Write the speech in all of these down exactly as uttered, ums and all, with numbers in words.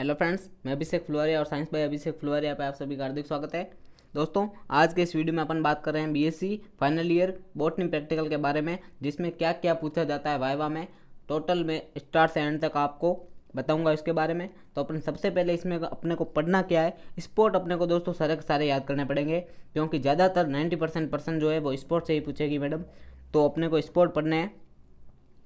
Hello friends, मैं अभिषेक फुलवारिया और science by अभिषेक फुलवारिया पे आप सभी का हार्दिक स्वागत है। दोस्तों, आज के इस वीडियो में अपन बात कर रहे हैं BSc final year botany practical के बारे में, जिसमें क्या क्या पूछा जाता है वाइवा में। टोटल में स्टार्ट से एंड तक आपको बताऊंगा इसके बारे में। तो अपन सबसे पहले इसमें अपने को पढ़ना क्या है, स्पोर्ट अपने को दोस्तों सारे के सारे याद करने पड़ेंगे, क्योंकि ज़्यादातर नाइन्टी परसेंट पर्सन जो है वो स्पोर्ट से ही पूछेगी मैडम। तो अपने को स्पोर्ट पढ़ना है,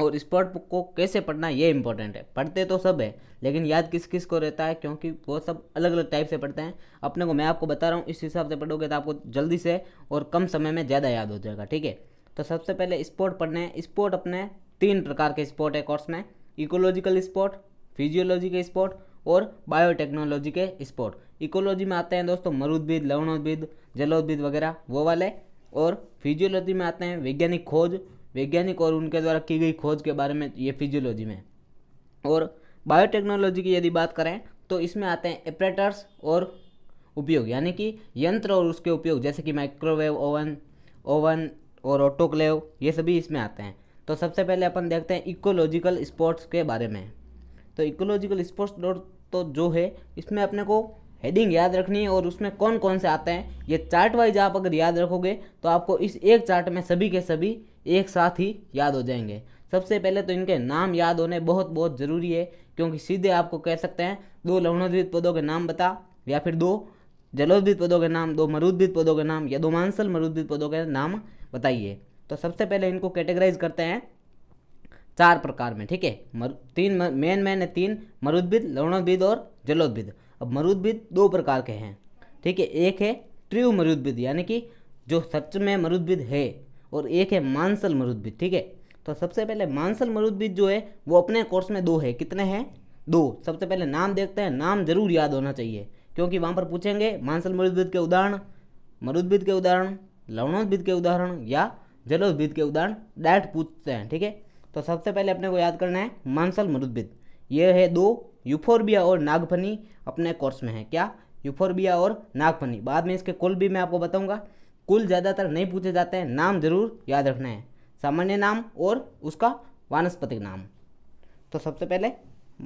और स्पोर्ट को कैसे पढ़ना ये इंपॉर्टेंट है। पढ़ते तो सब है, लेकिन याद किस किस को रहता है, क्योंकि वो सब अलग अलग टाइप से पढ़ते हैं। अपने को मैं आपको बता रहा हूँ, इस हिसाब से पढ़ोगे तो आपको जल्दी से और कम समय में ज़्यादा याद हो जाएगा। ठीक है, तो सबसे पहले स्पोर्ट पढ़ने हैं। स्पोर्ट अपने तीन प्रकार के स्पोर्ट है कोर्स में, इकोलॉजिकल स्पोर्ट, फिजियोलॉजी के स्पोर्ट और बायोटेक्नोलॉजी के स्पोर्ट। इकोलॉजी में आते हैं दोस्तों मरुद्भिद, लवणोद्भिद, जलोद्भिद वगैरह वो वाले, और फिजियोलॉजी में आते हैं वैज्ञानिक खोज, वैज्ञानिक और उनके द्वारा की गई खोज के बारे में, ये फिजियोलॉजी में। और बायोटेक्नोलॉजी की यदि बात करें तो इसमें आते हैं एपरेटर्स और उपयोग, यानी कि यंत्र और उसके उपयोग, जैसे कि माइक्रोवेव ओवन ओवन और ऑटोक्लेव, ये सभी इसमें आते हैं। तो सबसे पहले अपन देखते हैं इकोलॉजिकल स्पोर्ट्स के बारे में। तो इकोलॉजिकल स्पोर्ट्स तो जो है इसमें अपने को हेडिंग याद रखनी है, और उसमें कौन कौन से आते हैं ये चार्ट वाइज आप अगर याद रखोगे तो आपको इस एक चार्ट में सभी के सभी एक साथ ही याद हो जाएंगे। सबसे पहले तो इनके नाम याद होने बहुत बहुत ज़रूरी है, क्योंकि सीधे आपको कह सकते हैं दो लवणोद्भिद पौधों के नाम बता, या फिर दो जलोद्भिद पौधों के नाम, दो मरुद्भिद पौधों के नाम, या दो मांसल मरुद्भिद पौधों के नाम बताइए। तो सबसे पहले इनको कैटेगराइज करते हैं चार प्रकार में। ठीक है, मरु तीन मेन मेन है तीन, मरुद्भिद, लवणोद्भिद और जलोद्भिद। अब मरुद्भिद दो प्रकार के हैं। ठीक है, एक है ट्रू मरुद्भिद, यानी कि जो सच में मरुद्भिद है, और एक है मांसल मरुद्भिद। ठीक है, तो सबसे पहले मांसल मरुद्भिद जो है वो अपने कोर्स में दो है। कितने हैं? दो। सबसे पहले नाम देखते हैं, नाम जरूर याद होना चाहिए, क्योंकि वहाँ पर पूछेंगे मांसल मरुद्भिद के उदाहरण, मरुद्भिद के उदाहरण, लवणोद्भिद के उदाहरण या जलोद्भिद के उदाहरण, डायरेक्ट पूछते हैं। ठीक है, तो सबसे पहले अपने को याद करना है मांसल मरुद्भिद। ये है दो, यूफोर्बिया और नागफनी अपने कोर्स में है। क्या? यूफोर्बिया और नागफनी। बाद में इसके कुल भी मैं आपको बताऊँगा। कुल ज़्यादातर नहीं पूछे जाते हैं, नाम जरूर याद रखना है, सामान्य नाम और उसका वानस्पतिक नाम। तो सबसे पहले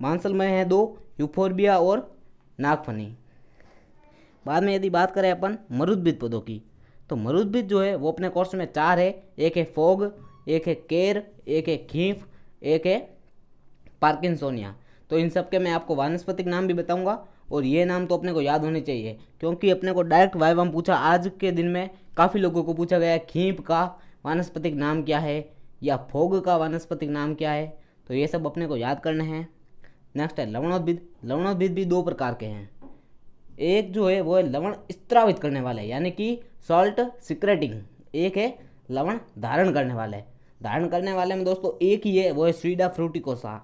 मांसल में है दो, यूफोर्बिया और नागफनी। बाद में यदि बात करें अपन मरुद्भिद पौधों की, तो मरुद्भिद जो है वो अपने कोर्स में चार है। एक है फोग, एक है केर, एक है खींफ, एक है पार्किंसोनिया। तो इन सब के मैं आपको वानस्पतिक नाम भी बताऊंगा, और ये नाम तो अपने को याद होने चाहिए, क्योंकि अपने को डायरेक्ट वाइवा में पूछा। आज के दिन में काफ़ी लोगों को पूछा गया है खींप का वानस्पतिक नाम क्या है, या फोग का वानस्पतिक नाम क्या है। तो ये सब अपने को याद करने हैं। नेक्स्ट है लवणोद्भिद। लवणोद्भिद भी दो प्रकार के हैं। एक जो है वो है लवण स्त्रावित करने वाले, यानी कि सॉल्ट सिक्रेटिंग। एक है लवण धारण करने वाले। धारण करने वाले में दोस्तों एक ही है, वो है सुएडा फ्रूटिकोसा।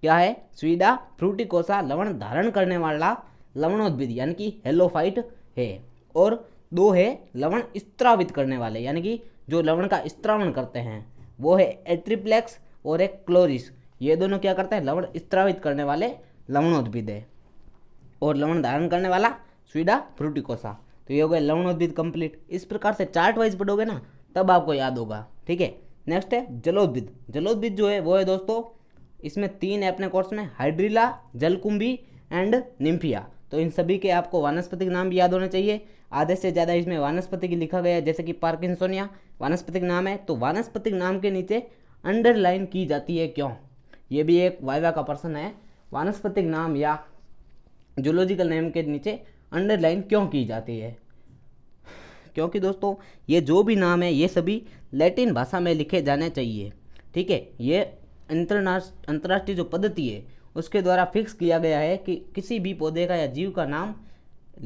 क्या है? सुएडा फ्रूटिकोसा लवण धारण करने वाला लवणोद्भिद, यानी कि हेलोफाइट है। और दो है लवण स्त्रावित करने वाले, यानी कि जो लवण का स्त्रावण करते हैं, वो है एट्रिप्लेक्स और एक क्लोरिस। ये दोनों क्या करते हैं? लवण स्त्रावित करने वाले लवणोद्भिद है, और लवण धारण करने वाला सुएडा फ्रूटिकोसा। तो ये हो गया लवणोद्भिद कंप्लीट। इस प्रकार से चार्ट वाइज पढ़ोगे ना, तब आपको याद होगा। ठीक है, नेक्स्ट है जलोद्भिद। जलोद्भिद जो है वो है दोस्तों, इसमें तीन है अपने कोर्स में, हाइड्रिला, जलकुंभी एंड निम्फिया। तो इन सभी के आपको वानस्पतिक नाम भी याद होने चाहिए। आधे से ज़्यादा इसमें वानस्पतिक लिखा गया है, जैसे कि पार्किंसोनिया वानस्पतिक नाम है, तो वानस्पतिक नाम के नीचे अंडरलाइन की जाती है। क्यों? ये भी एक वाइवा का पर्सन है, वानस्पतिक नाम या जूलॉजिकल नेम के नीचे अंडरलाइन क्यों की जाती है? क्योंकि दोस्तों ये जो भी नाम है ये सभी लैटिन भाषा में लिखे जाने चाहिए। ठीक है, ये अंतरराष्ट्रीय अंतर्राष्ट्रीय जो पद्धति है उसके द्वारा फिक्स किया गया है कि किसी भी पौधे का या जीव का नाम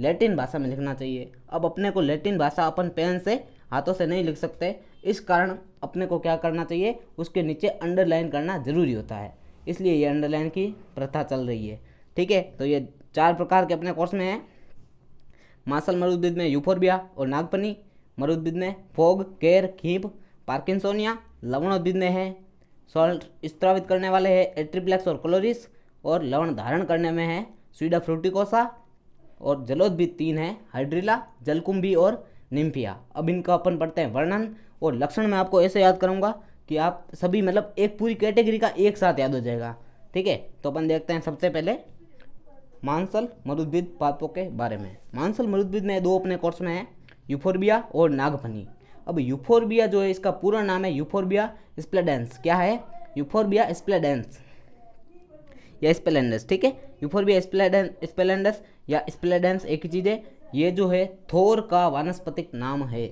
लैटिन भाषा में लिखना चाहिए। अब अपने को लैटिन भाषा अपन पेन से, हाथों से नहीं लिख सकते, इस कारण अपने को क्या करना चाहिए, उसके नीचे अंडरलाइन करना ज़रूरी होता है, इसलिए ये अंडरलाइन की प्रथा चल रही है। ठीक है, तो ये चार प्रकार के अपने कोर्स में हैं। मांसल मरुद्भिद में यूफोर्बिया और नागपनी, मरुद्भिद में फोग, केर, खींप, पार्किंसोनिया, लवणोद्भिद में है सॉल्ट स्त्रावित करने वाले है एट्रिप्लेक्स और क्लोरिस, और लवण धारण करने में है सुएडा फ्रूटिकोसा, और जलोद्भिद तीन है हाइड्रिला, जलकुंभी और निम्फिया। अब इनका अपन पढ़ते हैं वर्णन और लक्षण। मैं आपको ऐसे याद करूंगा कि आप सभी मतलब एक पूरी कैटेगरी का एक साथ याद हो जाएगा। ठीक है, तो अपन देखते हैं सबसे पहले मांसल मरुद्भिद पादपों के बारे में। मांसल मरुद्भिद में दो अपने कोर्स में है, यूफोर्बिया और नागफनी। अब यूफोर्बिया जो है इसका पूरा नाम है यूफोर्बिया स्प्लेडेंस। क्या है? यूफोर्बिया स्प्लेडेंस या स्पेलेंडस, ठीक है। यूफोर्बिया स्पेलेंडस या स्प्लेडेंस एक ही चीज़ है। ये जो है थोर का वानस्पतिक नाम है।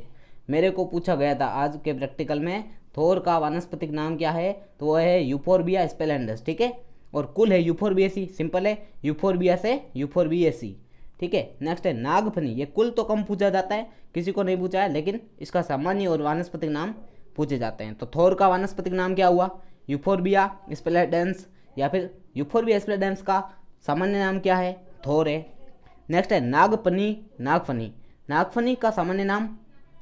मेरे को पूछा गया था आज के प्रैक्टिकल में थोर का वानस्पतिक नाम क्या है, तो वह है यूफोर्बिया स्पेलेंडस, ठीक है। और कुल है यूफोर्बियासी, सिंपल है, यूफोर्बिया से यूफोर्बियासी, ठीक है। नेक्स्ट है नागफनी। ये कुल तो कम पूछा जाता है, किसी को नहीं पूछा है, लेकिन इसका सामान्य और वानस्पतिक नाम पूछे जाते हैं। तो थोर का वानस्पतिक नाम क्या हुआ? यूफोर्बिया स्प्लेडेंस, या फिर यूफोर्बिया स्प्लेडेंस का सामान्य नाम क्या है? थोर है। नेक्स्ट है नागफनी। नागफनी नागफनी का सामान्य नाम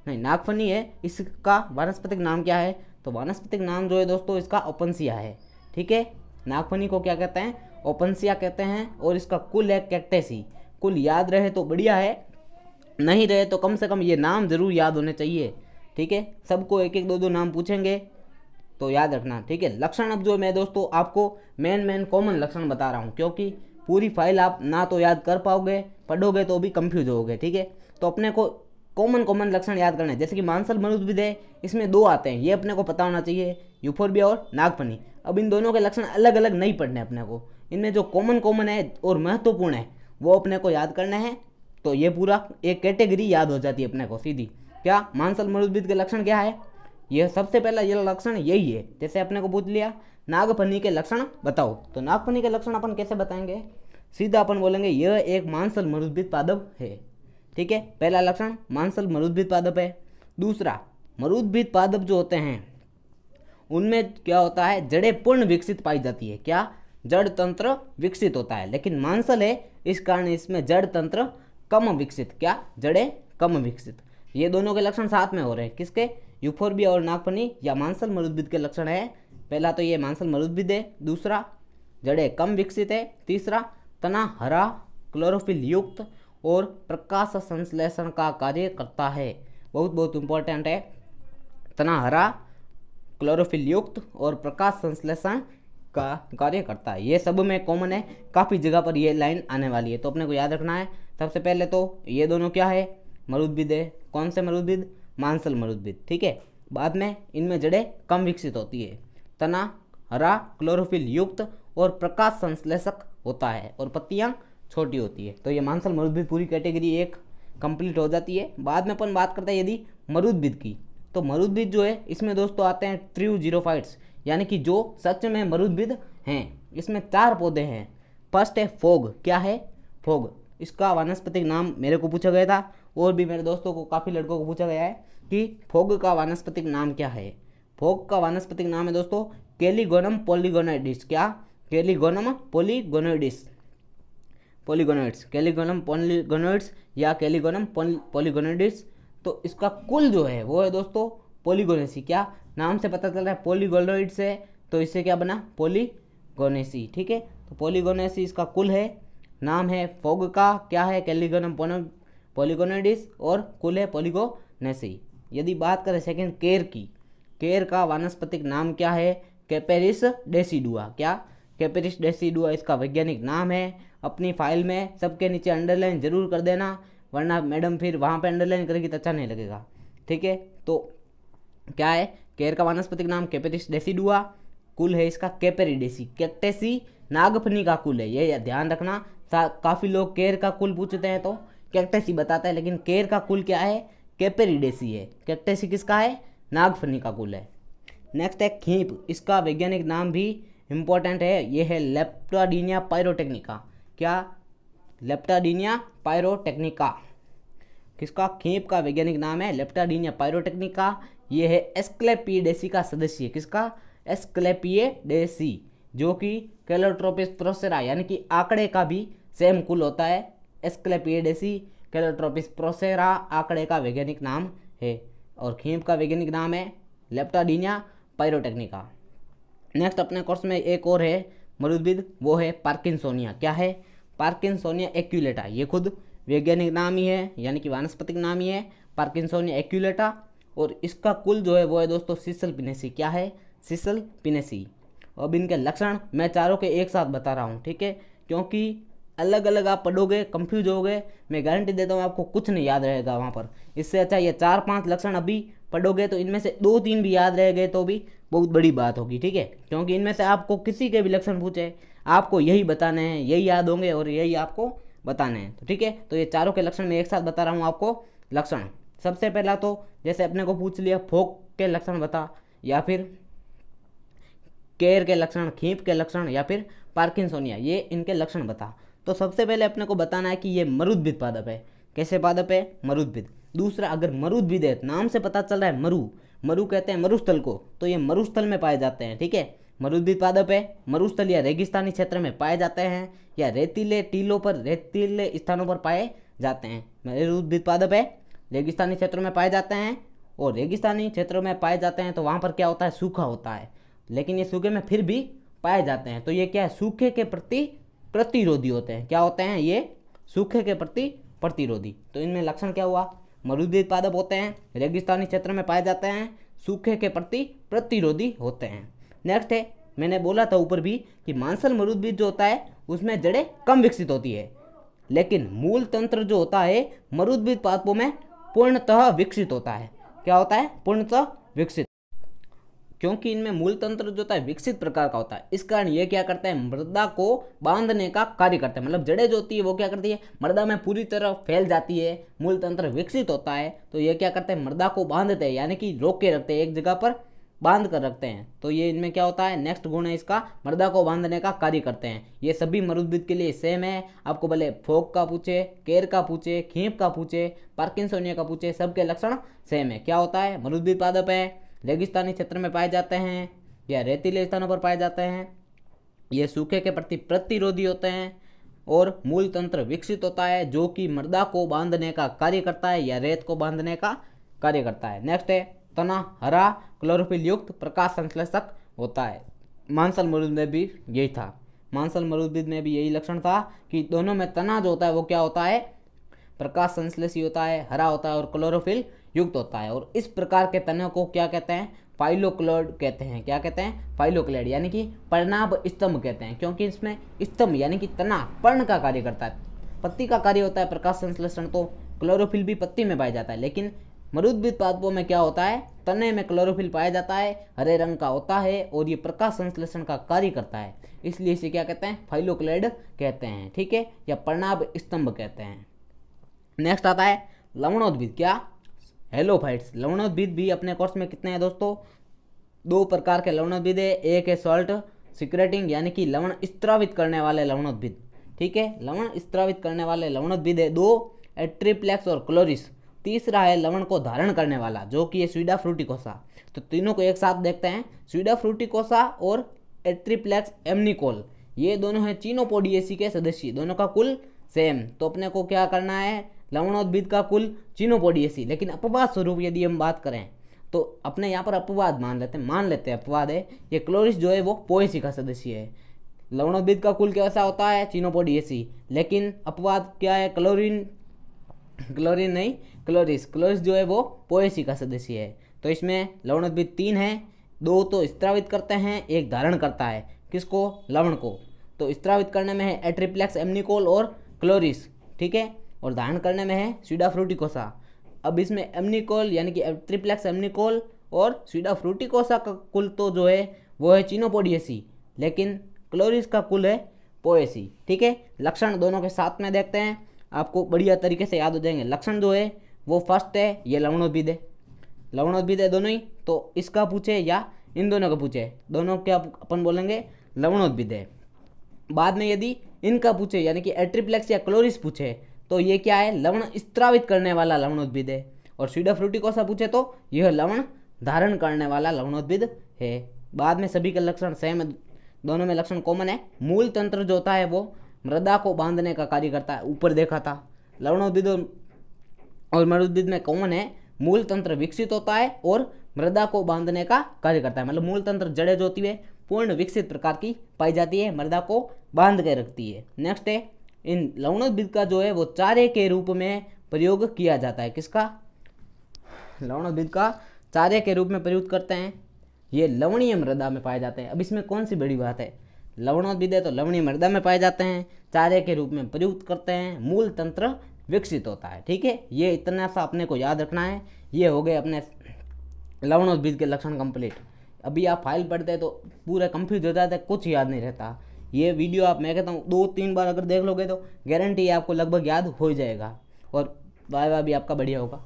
नहीं, नागफनी है, इसका वानस्पतिक नाम क्या है? तो वानस्पतिक नाम जो है दोस्तों इसका ओपुंसिया है, ठीक है। नागफनी को क्या कहते हैं? ओपुंसिया कहते हैं। और इसका कुल है कैक्टेसी। कुल याद रहे तो बढ़िया है, नहीं रहे तो कम से कम ये नाम जरूर याद होने चाहिए, ठीक है। सबको एक एक दो दो नाम पूछेंगे तो याद रखना, ठीक है। लक्षण अब जो मैं दोस्तों आपको मेन मेन कॉमन लक्षण बता रहा हूँ, क्योंकि पूरी फाइल आप ना तो याद कर पाओगे, पढ़ोगे तो भी कंफ्यूज होगे, ठीक है। तो अपने को कॉमन कॉमन लक्षण याद करना है। जैसे कि मांसल मरुद्भिद है, इसमें दो आते हैं, ये अपने को पता होना चाहिए, यूफोर्बिया और नागफनी। अब इन दोनों के लक्षण अलग अलग नहीं पढ़ने अपने को, इनमें जो कॉमन कॉमन है और महत्वपूर्ण है वो अपने को याद करना है। तो ये पूरा एक कैटेगरी याद हो जाती है अपने को सीधी। क्या मांसल मरुद्भिद के लक्षण क्या है? ये सबसे पहला ये लक्षण यही है। जैसे अपने को पूछ लिया नागफनी के लक्षण बताओ, तो नागफनी के लक्षण अपन कैसे बताएंगे? सीधा अपन बोलेंगे यह एक मांसल मरुद्भिद पादप है, ठीक है। पहला लक्षण मांसल मरुद्भिद पादप है। दूसरा, मरुद्भिद पादप जो होते हैं उनमें क्या होता है? जड़ें पूर्ण विकसित पाई जाती है। क्या? जड़ तंत्र विकसित होता है, लेकिन मांसल है इस कारण इसमें जड़ तंत्र कम विकसित। क्या? जड़ें कम विकसित। ये दोनों के लक्षण साथ में हो रहे हैं, किसके? यूफोर्बिया और नागफनी या मांसल मरुद्भिद के लक्षण है। पहला तो ये मांसल मरुद्भिद है, दूसरा जड़ें कम विकसित है, तीसरा तना हरा क्लोरोफिल युक्त और प्रकाश संश्लेषण का कार्य करता है। बहुत बहुत इंपॉर्टेंट है, तना हरा क्लोरोफिल युक्त और प्रकाश संश्लेषण का कार्य करता है। ये सब में कॉमन है, काफ़ी जगह पर ये लाइन आने वाली है, तो अपने को याद रखना है। सबसे पहले तो ये दोनों क्या है? मरुद्भिद है। कौन से मरुद्भिद? मांसल मरुद्भिद, ठीक है। बाद में इनमें जड़ें कम विकसित होती है, तना हरा क्लोरोफिल युक्त और प्रकाश संश्लेषक होता है और पत्तियाँ छोटी होती है। तो ये मांसल मरुद्भिद पूरी कैटेगरी एक कंप्लीट हो जाती है। बाद में अपन बात करते हैं यदि मरुद्भिद की, तो मरुद्भिद जो है इसमें दोस्तों आते हैं ट्रियूजीरोफाइट्स, यानी कि जो सच में मरुद्भिद हैं। इसमें चार पौधे हैं। फर्स्ट है फोग। क्या है? फोग। इसका वानस्पतिक नाम मेरे को पूछा गया था और भी मेरे दोस्तों को, काफ़ी लड़कों को पूछा गया है कि फोग का वानस्पतिक नाम क्या है। फोग का वानस्पतिक नाम है दोस्तों कैलिगोनम पॉलीगोनोइडिस। क्या? कैलिगोनम पॉलीगोनोइडिस पॉलीगोनोइड्स कैलिगोनम पॉलीगोनोइड्स या कैलिगोनम पॉलीगोनोइडिस। तो इसका कुल जो है वो है दोस्तों पॉलीगोनेसी। क्या? नाम से पता चल रहा है पॉलीगोनोइड से, तो इससे क्या बना? पॉलीगोनेसी, ठीक है। तो पॉलीगोनेसी इसका कुल है। नाम है फोग का, क्या है? कैलिगोनम पॉलीगोनोइडिस, और कुल है पॉलीगोनेसी। यदि बात करें सेकंड केर की, केर का वानस्पतिक नाम क्या है? Capparis decidua. क्या? कैपेरिस डेसिडुआ इसका वैज्ञानिक नाम है। अपनी फाइल में सबके नीचे अंडरलाइन जरूर कर देना, वरना मैडम फिर वहाँ पे अंडरलाइन करेगी तो अच्छा नहीं लगेगा, ठीक है। तो क्या है? केर का वानस्पतिक नाम कैपेरिस डेसिडुआ। कुल है इसका कैपेरिडेसी, कैक्टेसी। नागफनी का कुल है, ये ध्यान रखना। काफ़ी लोग केर का कुल पूछते हैं तो कैक्टेसी बताता है, लेकिन केर का कुल क्या है? कैपेरिडेसी है। कैक्टेसी किसका है? नागफनी का कुल है। नेक्स्ट है खींप। इसका वैज्ञानिक नाम भी इम्पोर्टेंट है, ये है लेप्टाडीनिया पायरोटेक्निका। क्या? लेप्टाडीनिया पायरोटेक्निका। किसका? खींप का वैज्ञानिक नाम है लेप्टाडीनिया पायरोटेक्निका। ये है एस्क्लेपिडेसी का सदस्य। किसका? एस्क्लेपिडेसी, जो कि कैलोट्रोपिस प्रोसेरा, यानी कि आंकड़े का भी सेम कुल होता है। एस्क्लेपिडेसी कैलोट्रोपिस प्रोसेरा आंकड़े का वैज्ञानिक नाम है, और खींप का वैज्ञानिक नाम है लेप्टाडीनिया पायरोटेक्निका। नेक्स्ट अपने कोर्स में एक और है मरुद्भिद, वो है पार्किंसोनिया। क्या है? Parkinsonia aculeata. ये खुद वैज्ञानिक नाम ही है, यानी कि वानस्पतिक नाम ही है, पार्किंसोनिया एक्यूलेटा। और इसका कुल जो है वो है दोस्तों सिसल पिनेसी। क्या है? सिसल पिनेसी। अब इनके लक्षण मैं चारों के एक साथ बता रहा हूँ, ठीक है, क्योंकि अलग अलग आप पढ़ोगे, कंफ्यूज होगे, मैं गारंटी देता हूँ आपको कुछ नहीं याद रहेगा वहाँ पर। इससे अच्छा ये चार पांच लक्षण अभी पढ़ोगे तो इनमें से दो तीन भी याद रह गए तो भी बहुत बड़ी बात होगी, ठीक है। क्योंकि इनमें से आपको किसी के भी लक्षण पूछे आपको यही बताने हैं, यही याद होंगे और यही आपको बताने हैं, ठीक है। तो ये चारों के लक्षण मैं एक साथ बता रहा हूँ आपको। लक्षण सबसे पहला तो जैसे अपने को पूछ लिया फोक के लक्षण बता, या फिर केयर के लक्षण, खींप के लक्षण, या फिर पार्किंसोनिया, ये इनके लक्षण बता। तो सबसे पहले अपने को बताना है कि ये मरुद्भिद पादप है। कैसे पादप है? मरुद्भिद। दूसरा, अगर मरुद्भिद है, नाम से पता चल रहा है मरु, मरु कहते हैं मरुस्थल को, तो ये मरुस्थल में पाए जाते हैं, ठीक है। मरुद्भिद पादप है, मरुस्थल या रेगिस्तानी क्षेत्र में पाए जाते हैं या रेतीले टीलों पर, रेतीले स्थानों पर पाए जाते हैं। मरुद्भिद पादप है, रेगिस्तानी क्षेत्रों में पाए जाते हैं, और रेगिस्तानी क्षेत्रों में पाए जाते हैं तो वहाँ पर क्या होता है? सूखा होता है, लेकिन ये सूखे में फिर भी पाए जाते हैं। तो ये क्या है? सूखे के प्रति प्रतिरोधी होते हैं। क्या होते हैं ये? सूखे के प्रति प्रतिरोधी। तो इनमें लक्षण क्या हुआ? मरुद्भिद पादप होते हैं, रेगिस्तानी क्षेत्र में पाए जाते हैं, सूखे के प्रति प्रतिरोधी होते हैं। नेक्स्ट है, मैंने बोला था ऊपर भी कि मांसल मरुद्भिद जो होता है उसमें जड़ें कम विकसित होती है, लेकिन मूल तंत्र जो होता है मरुद्भिद पादपों में पूर्णतः विकसित होता है। क्या होता है? पूर्णतः विकसित। क्योंकि इनमें मूल तंत्र जो होता है विकसित प्रकार का होता है, इस कारण ये क्या करता है? मृदा को बांधने का कार्य करता है। मतलब जड़ें जो होती है वो क्या करती है? मृदा में पूरी तरह फैल जाती है, मूल तंत्र विकसित होता है, तो ये क्या करते हैं? मृदा को बांधते हैं, यानी कि रोक के रखते हैं, एक जगह पर बांध कर रखते हैं। तो ये इनमें क्या होता है? नेक्स्ट गुण है इसका, मृदा को बांधने का कार्य करते हैं। ये सभी मरुद्भिद के लिए सेम है, आपको भले फोक का पूछे, केर का पूछे, खींप का पूछे, पार्किंसोनिया का पूछे, सबके लक्षण सेम है। क्या होता है? मरुद्भिद पादप है, रेगिस्तानी क्षेत्र में पाए जाते हैं या रेतीले स्थानों पर पाए जाते हैं, ये सूखे के प्रति प्रतिरोधी होते हैं और मूल तंत्र विकसित होता है जो कि मृदा को बांधने का कार्य करता है या रेत को बांधने का कार्य करता है। नेक्स्ट है, तना हरा क्लोरोफिल युक्त प्रकाश संश्लेषक होता है। मांसल मरुद्भिद में भी यही था, मांसल मरुद्भिद में भी यही लक्षण था कि दोनों में तना जो होता है वो क्या होता है? प्रकाश संश्लेषी होता है, हरा होता है और क्लोरोफिल युक्त होता है। और इस प्रकार के तनों को क्या कहते हैं? फाइलोक्लेड कहते हैं। क्या कहते हैं? फाइलोक्लेड, यानी कि पर्णाभ स्तंभ कहते हैं, क्योंकि इसमें स्तंभ यानी कि तना पर्ण का कार्य करता है, पत्ती का कार्य होता है प्रकाश संश्लेषण। तो क्लोरोफिल भी पत्ती में पाया जाता है, लेकिन मरुद्भिद पादपों में क्या होता है? तने में क्लोरोफिल पाया जाता है, हरे रंग का होता है और ये प्रकाश संश्लेषण का कार्य करता है, इसलिए इसे क्या कहते हैं? फाइलोक्लेड कहते हैं, ठीक है, या पर्णाभ स्तंभ कहते हैं। नेक्स्ट आता है लवणोद्भिद, क्या? हेलोफाइट्स। लवणोद्भिद भी अपने कोर्स में कितने हैं दोस्तों? दो प्रकार के लवणोद्भिद है, एक है सॉल्ट सिक्रेटिंग यानी कि लवण स्त्रावित करने वाले लवणोद्भिद, ठीक है, लवण स्त्रावित करने वाले लवणोद्भिद है दो, एट्रिप्लेक्स और क्लोरिस। तीसरा है लवण को धारण करने वाला जो कि है सुएडा फ्रूटिकोसा। तो तीनों को एक साथ देखते हैं, सुएडा फ्रूटिकोसा और एट्रिप्लेक्स एमनिकोल, ये दोनों हैं चेनोपोडिएसी के सदस्य, दोनों का कुल सेम। तो अपने को क्या करना है? लवणोद्भिद का कुल चेनोपोडिएसी। लेकिन अपवाद स्वरूप यदि हम बात करें तो अपने यहाँ पर अपवाद मान लेते हैं, मान लेते हैं अपवाद है, ये क्लोरिस जो है वो पोएसी का सदस्य है। लवणोद्भिद का कुल कैसा होता है? चेनोपोडिएसी, लेकिन अपवाद क्या है? क्लोरीन क्लोरीन नहीं क्लोरिस, क्लोरिस जो है वो पोएसी का सदस्य है। तो इसमें लवणोद्भिद तीन है, दो तो स्त्रावित करते हैं, एक धारण करता है, किसको? लवण को। तो स्त्रावित करने में है एट्रिप्लेक्स एमनिकोल और क्लोरिस, ठीक है, और धारण करने में है सुएडा फ्रूटिकोसा। अब इसमें एमनिकोल यानी कि एट्रिप्लेक्स एमनिकोल और सुएडा फ्रूटिकोसा का कुल तो जो है वो है चेनोपोडिएसी, लेकिन क्लोरिस का कुल है पोएसी, ठीक है। लक्षण दोनों के साथ में देखते हैं, आपको बढ़िया तरीके से याद हो जाएंगे। लक्षण जो है वो फर्स्ट है, ये लवणोद्भिद है, लवणोद्भिद है दोनों ही, तो इसका पूछे या इन दोनों का पूछे, दोनों क्या अपन बोलेंगे? लवणोद्भिद है। बाद में यदि इनका पूछे यानी कि एट्रिप्लेक्स या क्लोरिस पूछे तो ये क्या है? लवण स्त्रावित करने वाला लवणोद्भिद है, और सुएडा फ्रूटिकोसा पूछे तो यह लवण धारण करने वाला लवणोद्भिद है। बाद में सभी के लक्षण सेम है, दोनों में लक्षण कॉमन है, मूल तंत्र जो होता है वो मृदा को बांधने का कार्य करता है, ऊपर देखा था। लवणोद्भिद और मरुद्भिद में कॉमन है, मूल तंत्र विकसित होता है और मृदा को बांधने का कार्य करता है, मतलब मूल तंत्र जड़ें जो होती है पूर्ण विकसित प्रकार की पाई जाती है, मृदा को बांध के रखती है। नेक्स्ट है, इन लवणोद्भिद का जो है वो चारे के रूप में प्रयोग किया जाता है, किसका? लवणोद्भिद का चारे के रूप में प्रयोग करते हैं, ये लवणीय मृदा में पाए जाते हैं। अब इसमें कौन सी बड़ी बात है? लवणों विदय तो लवणीय मृदा में पाए जाते हैं, चारे के रूप में प्रयुक्त करते हैं, मूल तंत्र विकसित होता है। ठीक है, ये इतना सा अपने को याद रखना है। ये हो गए अपने लवणोद्भिद के लक्षण कंप्लीट। अभी आप फाइल पढ़ते हैं तो पूरा कंफ्यूज हो जाता है, कुछ याद नहीं रहता। ये वीडियो आप मैं कहता हूँ दो तीन बार अगर देख लोगे तो गारंटी आपको लगभग याद हो जाएगा और वायवा भी आपका बढ़िया होगा।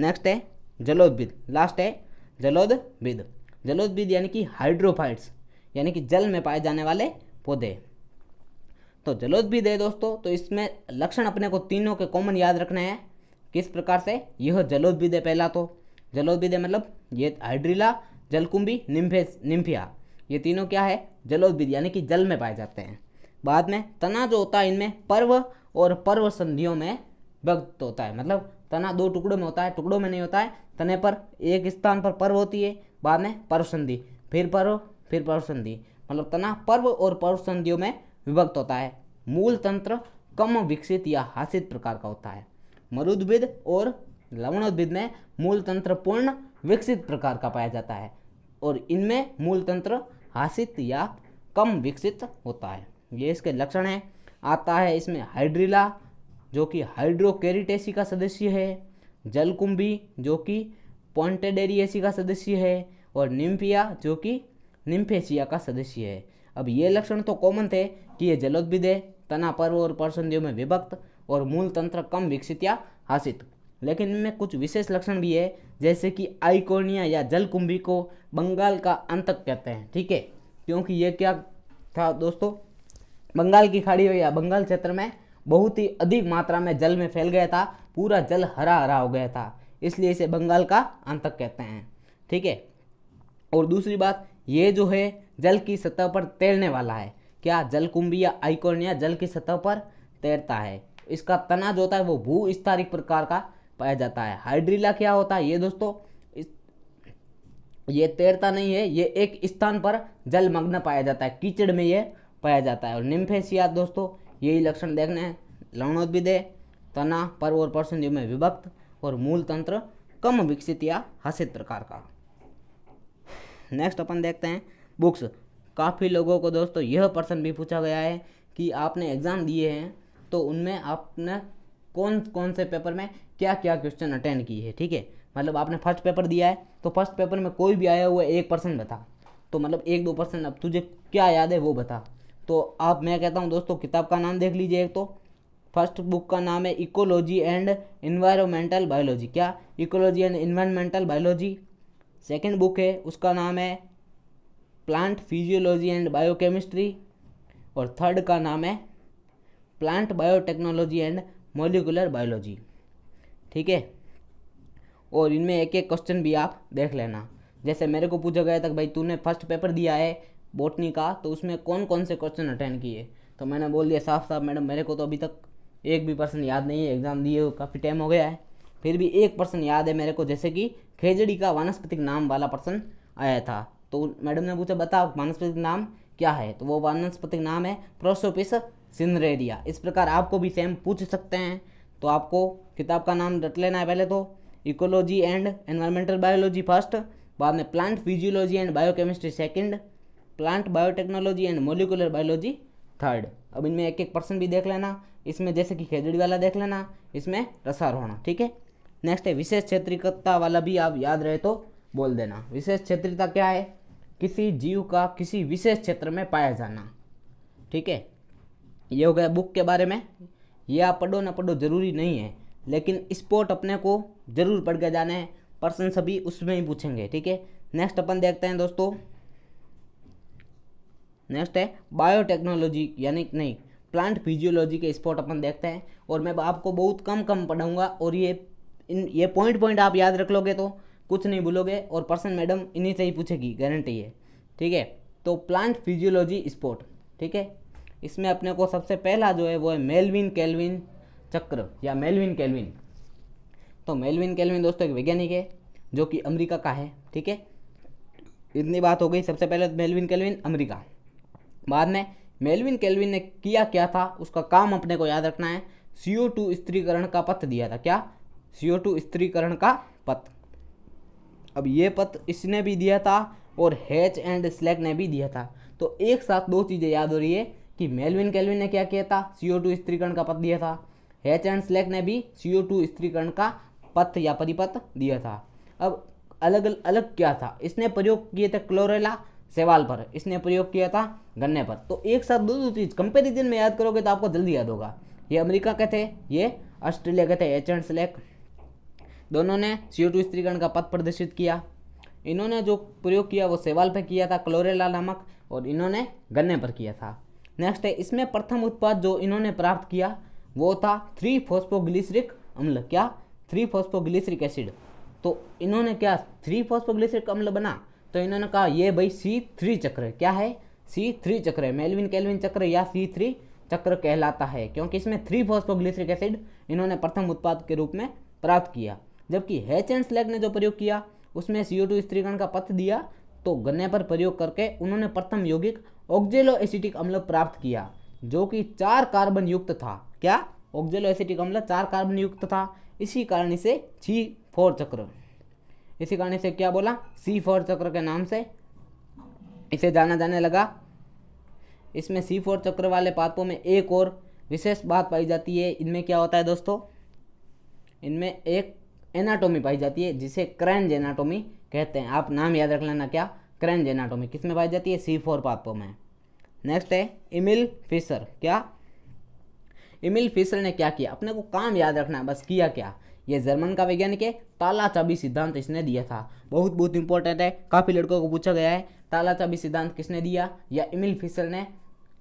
नेक्स्ट है जलोद्भिद, लास्ट है जलोदभिद। जलोदभिद यानी कि हाइड्रोफाइट्स, यानी कि जल में पाए जाने वाले पौधे। तो जलोदभिद है दोस्तों, तो इसमें लक्षण अपने को तीनों के कॉमन याद रखने हैं। किस प्रकार से यह जलोदभिद है, पहला तो जलोदभिद मतलब ये हाइड्रिला, जलकुंभी, निम्फेस, निम्फिया, ये तीनों क्या है जलोदभिद यानी कि जल में पाए जाते हैं। बाद में तना जो होता है इनमें पर्व और पर्व संधियों में विभक्त होता है, मतलब तना दो टुकड़ों में होता है, टुकड़ों में नहीं होता है। तने पर एक स्थान पर पर्व होती है, बाद में पर्व संधि, फिर पर्व, फिर पर्व संधि, मतलब तना पर्व और पर्व संधियों में विभक्त होता है। मूल तंत्र कम विकसित या हासित प्रकार का होता है। मरुद्भिद और लवणोद्भिद में मूल तंत्र पूर्ण विकसित प्रकार का पाया जाता है और इनमें मूल तंत्र हासित या कम विकसित होता है। ये इसके लक्षण हैं। आता है इसमें हाइड्रिला जो कि हाइड्रोकेरिटेसी का सदस्य है, जलकुंभी जो कि पॉन्टेडेरिएसी का सदस्य है और निम्फिया जो कि निम्फेसिया का सदस्य है। अब ये लक्षण तो कॉमन थे कि ये जलोद्भिद है, तना पर्व और पर्वसंधियों में विभक्त और मूल तंत्र कम विकसित या हासित। लेकिन इनमें कुछ विशेष लक्षण भी है, जैसे कि आइकोर्निया या जलकुंभी को बंगाल का अंतक कहते हैं। ठीक है, क्योंकि ये क्या था दोस्तों, बंगाल की खाड़ी या बंगाल क्षेत्र में बहुत ही अधिक मात्रा में जल में फैल गया था, पूरा जल हरा हरा हो गया था, इसलिए इसे बंगाल का अंतक कहते हैं। ठीक है, और दूसरी बात ये जो है जल की सतह पर तैरने वाला है। क्या जलकुंभी या आइकोर्निया जल की सतह पर तैरता है। इसका तना जो होता है वो भूस्तारिक प्रकार का पाया जाता है। हाइड्रिला क्या होता है ये दोस्तों, ये तैरता नहीं है, ये एक स्थान पर जलमग्न पाया जाता है, कीचड़ में ये पाया जाता है। और निम्फेसिया दोस्तों यही लक्षण देखने हैं। लवणोद्भिद है, तना पर्व और पर्वसंधियों में विभक्त और मूल तंत्र कम विकसित या हासित प्रकार का। नेक्स्ट अपन देखते हैं बुक्स। काफ़ी लोगों को दोस्तों यह प्रश्न भी पूछा गया है कि आपने एग्ज़ाम दिए हैं तो उनमें आपने कौन कौन से पेपर में क्या क्या क्वेश्चन अटेंड किए हैं। ठीक है, मतलब आपने फर्स्ट पेपर दिया है तो फर्स्ट पेपर में कोई भी आया हुआ एक पर्सन बता, तो मतलब एक दो पर्सन अब तुझे क्या याद है वो बता। तो आप मैं कहता हूँ दोस्तों किताब का नाम देख लीजिए। एक तो फर्स्ट बुक का नाम है इकोलॉजी एंड इन्वायरमेंटल बायोलॉजी, क्या ecology and environmental biology. Second book है उसका नाम है प्लांट फिजियोलॉजी एंड बायोकेमिस्ट्री और थर्ड का नाम है plant biotechnology and molecular biology. ठीक है, और इनमें एक एक क्वेश्चन भी आप देख लेना। जैसे मेरे को पूछा गया था भाई तूने फर्स्ट पेपर दिया है बॉटनी का तो उसमें कौन कौन से क्वेश्चन अटेंड किए, तो मैंने बोल दिया साफ साफ मैडम मेरे को तो अभी तक एक भी पर्सन याद नहीं है, एग्ज़ाम दिए काफ़ी टाइम हो गया है। फिर भी एक पर्सन याद है मेरे को, जैसे कि खेजड़ी का वानस्पतिक नाम वाला पर्सन आया था, तो मैडम ने पूछा बताओ वानस्पतिक नाम क्या है, तो वो वानस्पतिक नाम है प्रोसोपिस सिंद्रेरिया। इस प्रकार आपको भी सेम पूछ सकते हैं, तो आपको किताब का नाम रट लेना है। पहले तो ecology and environmental biology first, बाद में plant physiology and biochemistry second, plant biotechnology and molecular biology third. अब इनमें एक एक पर्सन भी देख लेना, इसमें जैसे कि खेजड़ी वाला देख लेना, इसमें रसारोहण। ठीक है, नेक्स्ट है विशेष क्षेत्रीयता वाला भी आप याद रहे तो बोल देना। विशेष क्षेत्रीयता क्या है, किसी जीव का किसी विशेष क्षेत्र में पाया जाना। ठीक है, ये हो गया बुक के बारे में। ये आप पढ़ो ना पढ़ो जरूरी नहीं है, लेकिन स्पोर्ट अपने को जरूर पढ़ के जाना है, पर्सन सभी उसमें ही पूछेंगे। ठीक है, नेक्स्ट अपन देखते हैं दोस्तों, नेक्स्ट है बायोटेक्नोलॉजी यानी नहीं प्लांट फिजियोलॉजी के स्पोर्ट अपन देखते हैं। और मैं आपको बहुत कम कम पढ़ाऊँगा और ये इन ये पॉइंट पॉइंट आप याद रख लोगे तो कुछ नहीं भूलोगे और पर्सन मैडम इन्हीं से ही पूछेगी, गारंटी है। ठीक है, तो प्लांट फिजियोलॉजी स्पोर्ट। ठीक है, इसमें अपने को सबसे पहला जो है वो है मेलविन कैलविन चक्र या मेलविन कैलविन। तो मेलविन कैलविन दोस्तों एक वैज्ञानिक है जो कि अमेरिका का है। ठीक है, इतनी बात हो गई। सबसे पहले मेलविन कैलविन अमेरिका, बाद में मेलविन कैलविन ने किया क्या था, उसका काम अपने को याद रखना है। सी ओ टू स्थिरीकरण का पथ दिया था, क्या सी ओ टू स्थिरीकरण का पथ। अब ये पथ इसने भी दिया था और हैच एंड स्लैक ने भी दिया था, तो एक साथ दो चीज़ें याद हो रही है कि मेलविन कैलविन ने क्या किया था, सी ओ टू स्थिरीकरण का पथ दिया था। हैच एंड स्लैक ने भी सी ओ टू स्थिरीकरण का पथ या परिपथ दिया था। अब अलग अलग क्या था, इसने प्रयोग किया था क्लोरेला सेवाल पर, इसने प्रयोग किया था गन्ने पर। तो एक साथ दो दो चीज़ कंपेरिजन में याद करोगे तो आपको जल्दी याद होगा। ये अमेरिका के थे, ये ऑस्ट्रेलिया के थे, हैच एंड स्लैक। दोनों ने सी ओ टू स्थिरीकरण का पथ प्रदर्शित किया। इन्होंने जो प्रयोग किया वो सेवाल पर किया था क्लोरेला नामक, और इन्होंने गन्ने पर किया था। नेक्स्ट है, इसमें प्रथम उत्पाद जो इन्होंने प्राप्त किया वो था थ्री फॉस्फोग्लिसरिक अम्ल। क्या? Three phosphoglyceric acid. तो इन्होंने क्या थ्री फॉस्फोग्लिसरिक अम्ल बना, तो इन्होंने कहा ये भाई सी थ्री चक्र। क्या है? सी थ्री चक्र है। मेलविन कैलविन चक्र या सी थ्री चक्र कहलाता है, क्योंकि इसमें थ्री फॉस्फोग्लिसरिक एसिड इन्होंने प्रथम उत्पाद के रूप में प्राप्त किया। जबकि हैच एंड स्लैक ने जो प्रयोग किया उसमें सी ओ टू स्थिरीकरण का पथ दिया, तो गन्ने पर प्रयोग करके उन्होंने प्रथम यौगिक ऑक्जेलो एसिटिक अम्ल प्राप्त किया, जो कि चार कार्बन युक्त था। क्या? ऑक्जेलो एसिटिक अम्ल चार कार्बन युक्त था, इसी कारण इसे सी फोर चक्र, इसी कारण इसे क्या बोला, सी फोर चक्र के नाम से इसे जाना जाने लगा। इसमें सी फोर चक्र वाले पादपों में एक और विशेष बात पाई जाती है। इनमें क्या होता है दोस्तों, इनमें एक एनाटोमी पाई जाती है जिसे क्रेंज एनाटोमी कहते हैं। आप नाम याद रख लेना, क्या? Kranz anatomy. किसमें पाई जाती है? सी फोर पादपों में। नेक्स्ट है एमिल फिशर। क्या? एमिल फिशर ने क्या किया, अपने को काम याद रखना है बस। किया क्या? ये जर्मन का वैज्ञानिक है, ताला चाबी सिद्धांत इसने दिया था। बहुत बहुत इंपॉर्टेंट है, काफ़ी लड़कों को पूछा गया है ताला चाबी सिद्धांत किसने दिया या एमिल फिशर ने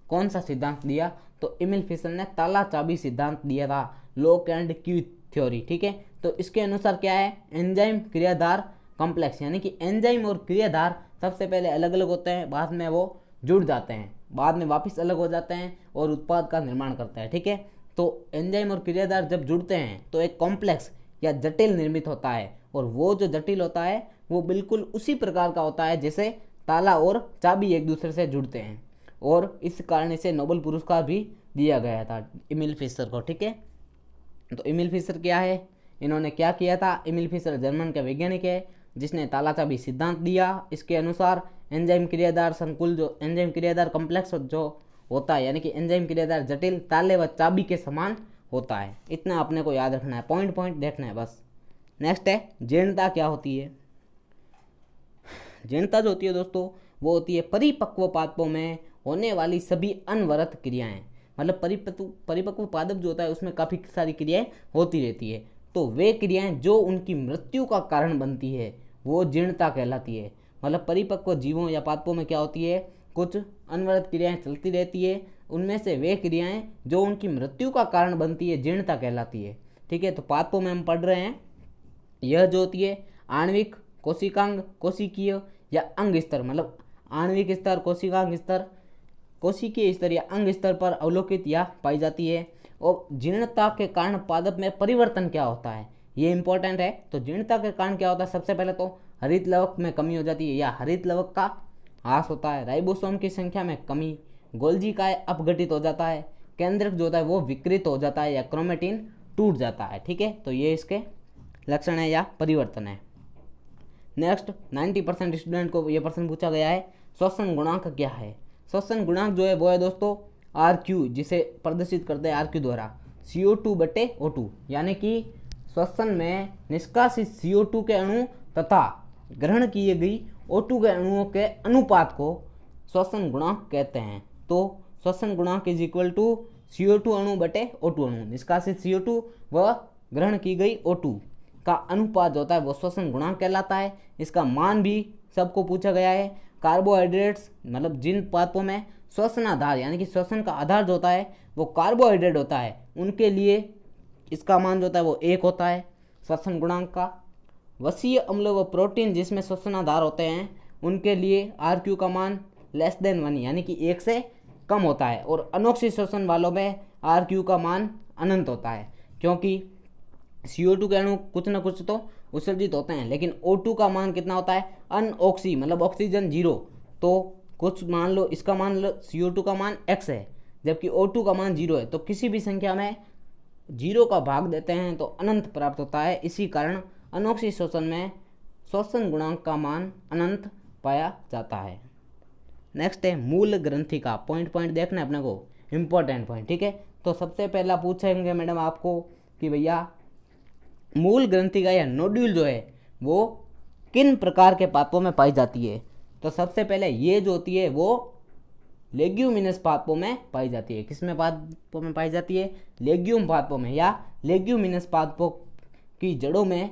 कौन सा सिद्धांत दिया। तो एमिल फिशर ने ताला चाबी सिद्धांत दिया था, लॉक एंड क्यू थ्योरी। ठीक है, तो इसके अनुसार क्या है, एंजाइम क्रियाधार कॉम्प्लेक्स, यानी कि एंजाइम और क्रियाधार सबसे पहले अलग अलग होते हैं, बाद में वो जुड़ जाते हैं, बाद में वापस अलग हो जाते हैं और उत्पाद का निर्माण करते हैं। ठीक है, तो एंजाइम और क्रियाधार जब जुड़ते हैं तो एक कॉम्प्लेक्स या जटिल निर्मित होता है, और वो जो जटिल होता है वो बिल्कुल उसी प्रकार का होता है जैसे ताला और चाबी एक दूसरे से जुड़ते हैं, और इस कारण इसे नोबेल पुरस्कार भी दिया गया था एमिल फिशर को। ठीक है, तो एमिल फिशर क्या है, इन्होंने क्या किया था, एमिल फिशर जर्मन का वैज्ञानिक है जिसने ताला चाबी सिद्धांत दिया। इसके अनुसार एंजाइम क्रियाधार संकुल जो एंजाइम क्रियाधार कॉम्प्लेक्स जो होता है, यानी कि एंजाइम क्रियाधार जटिल ताले व चाबी के समान होता है। इतना अपने को याद रखना है, पॉइंट पॉइंट देखना है बस। नेक्स्ट है जीर्णता। क्या होती है? जीर्णता जो होती है दोस्तों वो होती है परिपक्व पादपों में होने वाली सभी अनवरत क्रियाएँ। मतलब परिपक्व परिपक्व पादप जो होता है उसमें काफ़ी सारी क्रियाएँ होती रहती है, तो वे क्रियाएं जो उनकी मृत्यु का कारण बनती है वो जीर्णता कहलाती है। मतलब परिपक्व जीवों या पादपों में क्या होती है, कुछ अनवरत क्रियाएं चलती रहती है, उनमें से वे क्रियाएं जो उनकी मृत्यु का कारण बनती है जीर्णता कहलाती है। ठीक है, तो पादपों में हम पढ़ रहे हैं, यह जो होती है आणविक, कोशिकांग, कोशिकीय या अंग स्तर, मतलब आणविक स्तर, कोशिकांग स्तर, कोशिकीय स्तर या अंग स्तर पर अवलोकित या पाई जाती है। और जीर्णता के कारण पादप में परिवर्तन क्या होता है, ये इंपॉर्टेंट है। तो जीर्णता के कारण क्या होता है, सबसे पहले तो हरित लवक में कमी हो जाती है या हरित लवक का ह्रास होता है, राइबोसोम की संख्या में कमी, गोल्जी काय अपघटित हो जाता है, केंद्रक जो होता है वो विकृत हो जाता है या क्रोमेटिन टूट जाता है। ठीक है, तो ये इसके लक्षण है या परिवर्तन है। नेक्स्ट, नाइन्टी परसेंट स्टूडेंट को ये प्रश्न पूछा गया है, श्वसन गुणांक क्या है। श्वसन गुणांक जो है वो है दोस्तों आर क्यू, जिसे प्रदर्शित करते हैं आर क्यू द्वारा सी ओ टू बटे ओ टू, यानी कि श्वसन में निष्कासित सी ओ टू के अणु तथा ग्रहण किए गई ओ टू के अणुओं के अनुपात को श्वसन गुणांक कहते हैं। तो श्वसन गुणांक is equal to C O two अणु बटे ओ टू अणु, निष्कासित सी ओ टू व ग्रहण की गई ओ टू का अनुपात जो होता है वो श्वसन गुणांक कहलाता है। इसका मान भी सबको पूछा गया है। कार्बोहाइड्रेट्स, मतलब जिन पादपों में श्वसन आधार यानी कि श्वसन का आधार जो होता है वो कार्बोहाइड्रेट होता है, उनके लिए इसका मान जो होता है वो एक होता है श्वसन गुणांक का। वसीय अम्ल व प्रोटीन जिसमें श्वसन आधार होते हैं उनके लिए आर क्यू का मान लेस देन वन, यानी कि एक से कम होता है, और अनोक्षित श्वसन वालों में आर क्यू का मान अनंत होता है, क्योंकि सी ओ टू के अणु कुछ ना कुछ तो उत्सर्जित होते हैं, लेकिन ओ टू का मान कितना होता है अनऑक्सी, मतलब ऑक्सीजन जीरो। तो कुछ मान लो, इसका मान लो सी ओ टू का मान एक्स है जबकि ओ टू का मान जीरो है, तो किसी भी संख्या में जीरो का भाग देते हैं तो अनंत प्राप्त होता है। इसी कारण अनोक्षी शोषण में शोषण गुणांक का मान अनंत पाया जाता है। नेक्स्ट है मूल ग्रंथि का पॉइंट पॉइंट देखना है अपने को, इम्पोर्टेंट पॉइंट, ठीक है। तो सबसे पहला पूछेंगे मैडम आपको कि भैया मूल ग्रंथि का यह नोड्यूल जो है वो किन प्रकार के पादपों में पाई जाती है। तो सबसे पहले ये जो होती है वो लेग्यूमिनस पादपों में पाई जाती है। किसमें पादपों में पाई जाती है? लेग्यूम पादपों में या लेग्यूमिनस पादपों की जड़ों में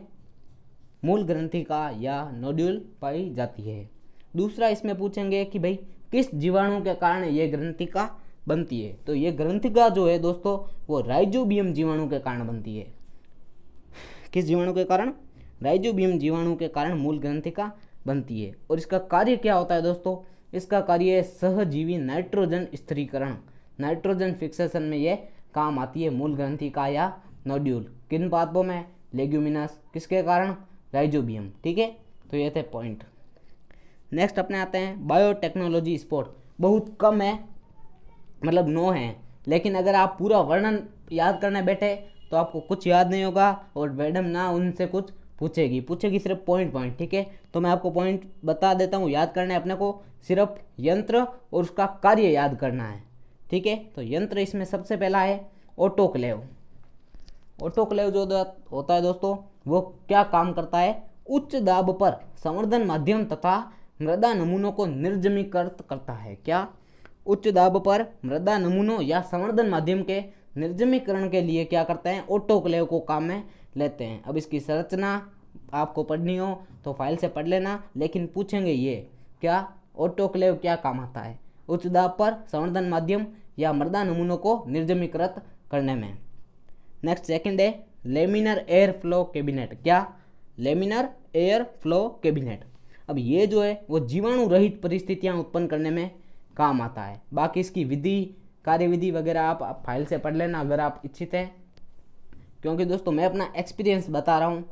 मूल ग्रंथि का या नोड्यूल पाई जाती है। दूसरा इसमें पूछेंगे कि भाई किस जीवाणु के कारण ये ग्रंथिका बनती है। तो ये ग्रंथिका जो है दोस्तों वो राइजोबियम जीवाणु के कारण बनती है। किस जीवाणु के कारण? राइजोबियम जीवाणु के कारण मूल ग्रंथिका बनती है। और इसका कार्य क्या होता है दोस्तों? इसका कार्य है सहजीवी नाइट्रोजन स्थिरीकरण, नाइट्रोजन फिक्सेशन में ये काम आती है मूल ग्रंथिका या नोड्यूल। किन पादपों में? लेग्यूमिनस। किसके कारण? राइजोबियम, ठीक है। तो ये थे पॉइंट। नेक्स्ट अपने आते हैं बायोटेक्नोलॉजी स्पोर्ट। बहुत कम है, मतलब नो है, लेकिन अगर आप पूरा वर्णन याद करने बैठे तो आपको कुछ याद नहीं होगा और मैडम ना उनसे कुछ पूछेगी, पूछेगी सिर्फ पॉइंट पॉइंट, ठीक है। तो मैं आपको पॉइंट बता देता हूँ, याद करना है अपने को सिर्फ यंत्र और उसका कार्य याद करना है, ठीक है। तो यंत्र इसमें सबसे पहला है ऑटोक्लेव। ऑटोक्लेव जो होता है दोस्तों वो क्या काम करता है? उच्च दाब पर संवर्धन माध्यम तथा मृदा नमूनों को निर्जमीकृत करता है। क्या? उच्च दाब पर मृदा नमूनों या संवर्धन माध्यम के निर्जमीकरण के लिए क्या करते हैं? ऑटोक्लेव को काम में लेते हैं। अब इसकी संरचना आपको पढ़नी हो तो फाइल से पढ़ लेना, लेकिन पूछेंगे ये क्या ऑटोक्लेव क्या काम आता है? उच्च दाब पर संवर्धन माध्यम या मृदा नमूनों को निर्जमीकृत करने में। नेक्स्ट सेकंड है लेमिनर एयर फ्लो कैबिनेट। क्या? Laminar air flow cabinet. अब ये जो है वो जीवाणु रहित परिस्थितियाँ उत्पन्न करने में काम आता है। बाकी इसकी विधि, कार्यविधि वगैरह आप, आप फाइल से पढ़ लेना अगर आप इच्छित हैं, क्योंकि दोस्तों मैं अपना एक्सपीरियंस बता रहा हूँ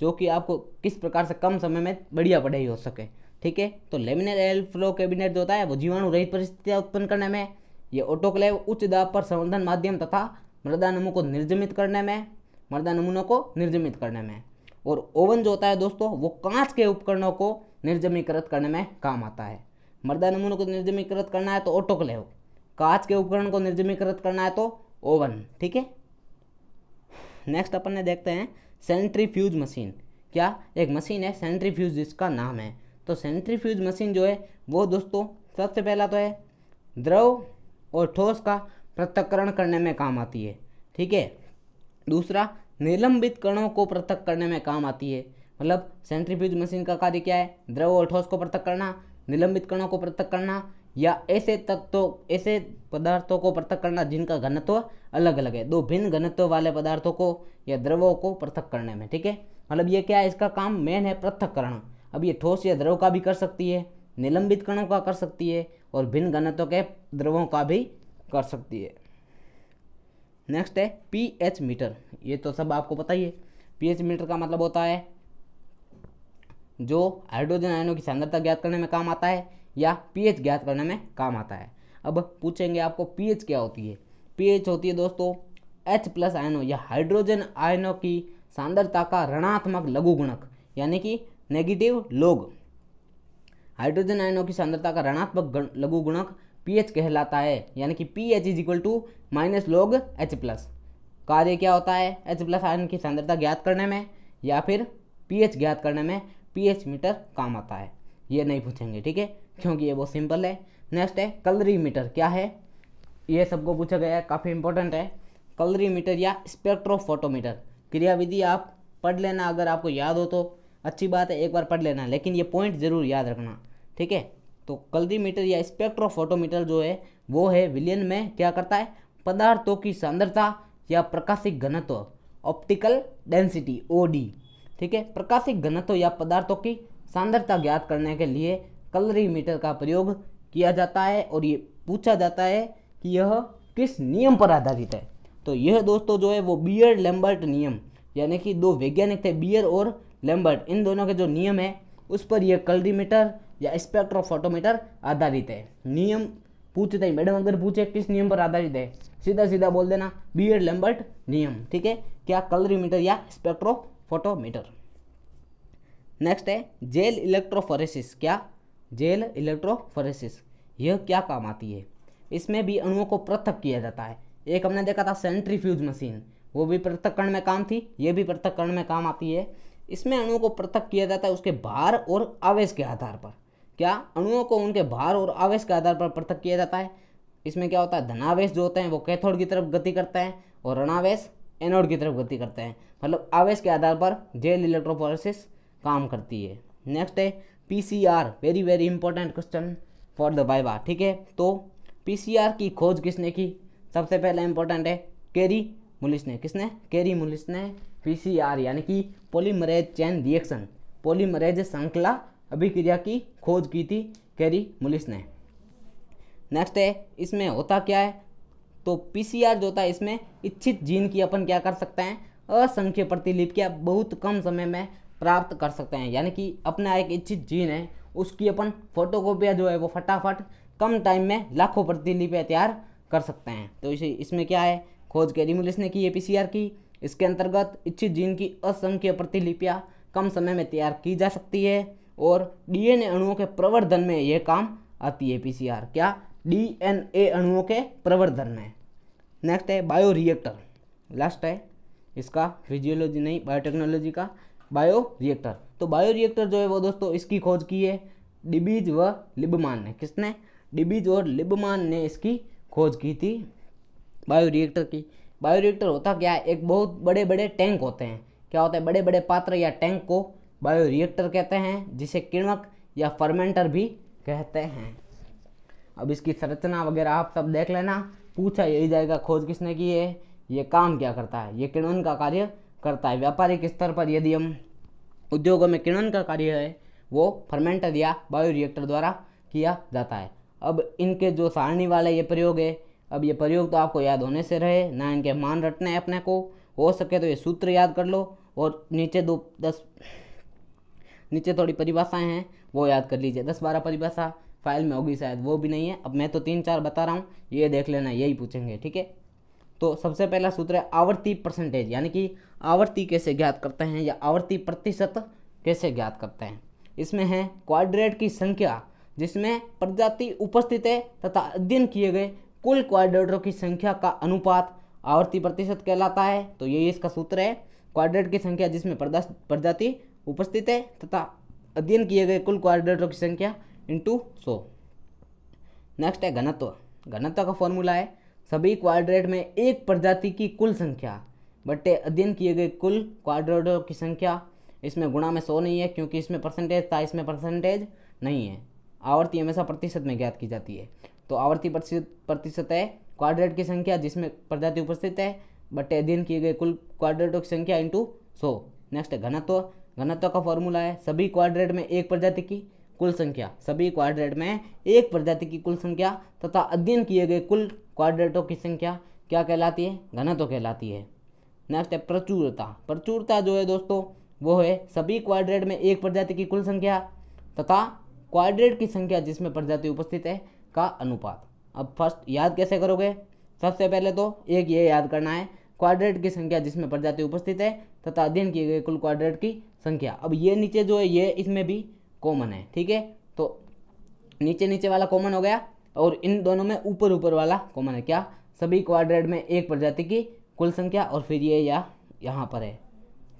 जो कि आपको किस प्रकार से कम समय में बढ़िया पढ़ाई हो सके, ठीक है। तो लेमिनर एयर फ्लो कैबिनेट जो होता है वो जीवाणु रहित परिस्थितियाँ उत्पन्न करने में, ये ऑटोक्लेव उच्च दाब पर संवर्धन माध्यम तथा मृदा नमूनों को निर्जमित करने में, मृदा नमूनों को निर्जमित करने में। और ओवन जो होता है दोस्तों वो कांच के उपकरणों को निर्जमीकृत करने में काम आता है। मृदा नमूनों को निर्जमीकृत करना है तो ऑटोक्लेव, कांच के उपकरण को निर्जमीकृत करना है तो ओवन, ठीक है। नेक्स्ट अपन ने देखते हैं सेंट्रीफ्यूज मशीन। क्या? एक मशीन है सेंट्रीफ्यूज जिसका नाम है। तो सेंट्रीफ्यूज मशीन जो है वो दोस्तों सबसे पहला तो है द्रव और ठोस का पृथक्करण करने में काम आती है, ठीक है। दूसरा निलंबित कणों को पृथक करने में काम आती है। मतलब सेंट्रीफ्यूज मशीन का कार्य क्या है? द्रव और ठोस को पृथक करना, निलंबित कणों को पृथक करना या ऐसे तत्वों, ऐसे पदार्थों को पृथक करना जिनका घनत्व अलग अलग है। दो भिन्न घनत्व वाले पदार्थों को या द्रवों को पृथक करने में, ठीक है। मतलब ये क्या है? इसका काम मेन है पृथककरण। अब ये ठोस या द्रव का भी कर सकती है, निलंबित कणों का कर सकती है और भिन्न घनत्व के द्रवों का भी कर सकती है। नेक्स्ट है पीएच मीटर। ये तो सब आपको पता ही है। पीएच मीटर का मतलब होता है जो हाइड्रोजन आयनों की सांद्रता ज्ञात करने में काम आता है या पीएच ज्ञात करने में काम आता है। अब पूछेंगे आपको पीएच क्या होती है? पीएच होती है दोस्तों एच प्लस आयनों या हाइड्रोजन आयनों की सांद्रता का ऋणात्मक लघुगुणक, यानी कि नेगेटिव लॉग। हाइड्रोजन आयनों की सांद्रता का ऋणात्मक लघुगुणक पीएच कहलाता है, यानी कि pH is equal to minus log H plus. कार्य क्या होता है? एच प्लस आयन की सांद्रता ज्ञात करने में या फिर पीएच ज्ञात करने में पीएच मीटर काम आता है। ये नहीं पूछेंगे, ठीक है, क्योंकि ये बहुत सिंपल है। नेक्स्ट है कलरीमीटर। क्या है? ये सबको पूछा गया है, काफ़ी इंपॉर्टेंट है। कलरीमीटर या स्पेक्ट्रोफोटोमीटर। क्रियाविधि आप पढ़ लेना अगर आपको याद हो तो अच्छी बात है, एक बार पढ़ लेना, लेकिन ये पॉइंट ज़रूर याद रखना, ठीक है। तो कलरीमीटर या स्पेक्ट्रोफोटोमीटर जो है वो है विलयन में क्या करता है? पदार्थों की सांद्रता या प्रकाशिक घनत्व, ऑप्टिकल डेंसिटी ओडी, ठीक है, प्रकाशिक घनत्व या पदार्थों की सांद्रता ज्ञात करने के लिए कलरीमीटर का प्रयोग किया जाता है। और ये पूछा जाता है कि यह किस नियम पर आधारित है? तो यह दोस्तों जो है वो बियर लैम्बर्ट नियम, यानी कि दो वैज्ञानिक थे बियर और लैम्बर्ट, इन दोनों के जो नियम है उस पर यह कलरीमीटर या स्पेक्ट्रोफोटोमीटर आधारित है। नियम पूछते ही मैडम अगर पूछे किस नियम पर आधारित है, सीधा सीधा बोल देना बियर लैम्बर्ट नियम, ठीक है, क्या कलरीमीटर या स्पेक्ट्रो फोटोमीटर। नेक्स्ट है जेल इलेक्ट्रोफोरेसिस। क्या? Gel electrophoresis. यह क्या काम आती है। इसमें भी अणुओं को पृथक किया जाता है। एक हमने देखा था सेंट्रीफ्यूज मशीन, वो भी पृथक्करण में काम थी, ये भी पृथक्करण में काम आती है। इसमें अणुओं को पृथक किया जाता है उसके भार और आवेश के आधार पर। क्या अणुओं को उनके भार और आवेश के आधार पर पृथक किया जाता है। इसमें क्या होता है, धनावेश जो होते हैं वो कैथोड की तरफ गति करते हैं और ऋणावेश एनोड की तरफ गति करते हैं। मतलब आवेश के आधार पर जेल इलेक्ट्रोफोरेसिस काम करती है। नेक्स्ट है PCR, very very important question for the viva. ठीक है, तो पीसीआर की खोज किसने की। सबसे पहला इंपॉर्टेंट है कैरी मुलिस ने। किसने, कैरी मुलिस ने पीसीआर यानी कि पॉलीमरेज चेन रिएक्शन, पॉलीमरेज श्रृंखला अभिक्रिया की खोज की थी कैरी मुलिस ने। नेक्स्ट है, इसमें होता क्या है, तो पीसीआर जो होता है इसमें इच्छित जीन की अपन क्या कर सकते हैं, असंख्य प्रतिलिपि क्या बहुत कम समय में प्राप्त कर सकते हैं। यानी कि अपना एक इच्छित जीन है उसकी अपन फोटोकॉपिया जो है वो फटाफट कम टाइम में लाखों प्रतिलिपियाँ तैयार कर सकते हैं। तो इसे इसमें क्या है, खोज कैरी मुलिस ने की है पीसीआर की। इसके अंतर्गत इच्छित जीन की असंख्य प्रतिलिपियाँ कम समय में तैयार की जा सकती है और डीएनए अणुओं के प्रवर्धन में यह काम आती है पीसीआर। क्या, डीएनए अणुओं के प्रवर्धन में। नेक्स्ट है बायोरिएक्टर, लास्ट है इसका फिजियोलॉजी नहीं बायोटेक्नोलॉजी का, बायोरिएक्टर। तो बायोरिएक्टर जो है वो दोस्तों इसकी खोज की है डिबीज व लिबमान ने। किसने, डिबीज और लिबमान ने इसकी खोज की थी बायोरिएक्टर की। बायोरिएक्टर होता क्या है, एक बहुत बड़े बड़े टैंक होते हैं। क्या होता है, बड़े बड़े पात्र या टैंक को बायोरिएक्टर कहते हैं, जिसे किण्वक या फर्मेंटर भी कहते हैं। अब इसकी संरचना वगैरह आप सब देख लेना, पूछा यही जाएगा खोज किसने की है, ये काम क्या करता है, ये किण्वन का कार्य करता है। व्यापारिक स्तर पर यदि हम उद्योगों में किण्वन का कार्य है वो फर्मेंटर या बायोरिएक्टर द्वारा किया जाता है। अब इनके जो सारणी वाले ये प्रयोग है, अब ये प्रयोग तो आपको याद होने से रहे ना, इनके मान रटने हैं अपने को, हो सके तो ये सूत्र याद कर लो और नीचे दो दस नीचे थोड़ी परिभाषाएँ हैं वो याद कर लीजिए। दस बारह परिभाषा फाइल में होगी शायद, वो भी नहीं है। अब मैं तो तीन चार बता रहा हूँ, ये देख लेना, यही पूछेंगे। ठीक है, तो सबसे पहला सूत्र है आवर्ती परसेंटेज, यानी कि आवर्ती कैसे ज्ञात करते हैं या आवर्ती प्रतिशत कैसे ज्ञात करते हैं। इसमें है क्वाड्रेट की संख्या जिसमें प्रजाति उपस्थित है तथा अध्ययन किए गए कुल क्वाड्रेटों की संख्या का अनुपात आवर्ती प्रतिशत कहलाता है। तो यही इसका सूत्र है, क्वाड्रेट की संख्या जिसमें प्रजाति उपस्थित है तथा अध्ययन किए गए कुल क्वाड्रेटों की संख्या इंटू सौ। नेक्स्ट है घनत्व। घनत्व का फॉर्मूला है सभी क्वाड्रेट में एक प्रजाति की कुल संख्या बटे अध्ययन किए गए कुल क्वाड्रेटों की संख्या। इसमें गुणा में सौ नहीं है क्योंकि इसमें परसेंटेज था, इसमें परसेंटेज नहीं है। आवर्ती हमेशा प्रतिशत में ज्ञात की जाती है। तो आवर्ती प्रतिशत है क्वाड्रेट की संख्या जिसमें प्रजाति उपस्थित है बटे अध्ययन किए गए कुल क्वाड्रेटों की संख्या इंटू सौ। नेक्स्ट है घनत्व। घनत्व का फॉर्मूला है सभी क्वाड्रेट में एक प्रजाति की कुल संख्या, सभी क्वाड्रेट में एक प्रजाति की कुल संख्या तथा अध्ययन किए गए कुल क्वाड्रेटों की संख्या क्या कहलाती है, घनत्व कहलाती है। नेक्स्ट है प्रचुरता। प्रचुरता जो है दोस्तों वो है सभी क्वाड्रेट में एक प्रजाति की कुल संख्या तथा क्वाड्रेट की संख्या जिसमें प्रजाति उपस्थित है का अनुपात। अब फर्स्ट याद कैसे करोगे, सबसे पहले तो एक ये याद करना है क्वाड्रेट की संख्या जिसमें प्रजाति उपस्थित है तथा अध्ययन किए गए कुल क्वाड्रेट की संख्या। अब ये नीचे जो है ये इसमें भी कॉमन है। ठीक है, तो नीचे नीचे वाला कॉमन हो गया और इन दोनों में ऊपर ऊपर वाला कॉमन है। क्या, सभी क्वाड्रेट में एक प्रजाति की कुल संख्या और फिर ये या यहाँ पर है।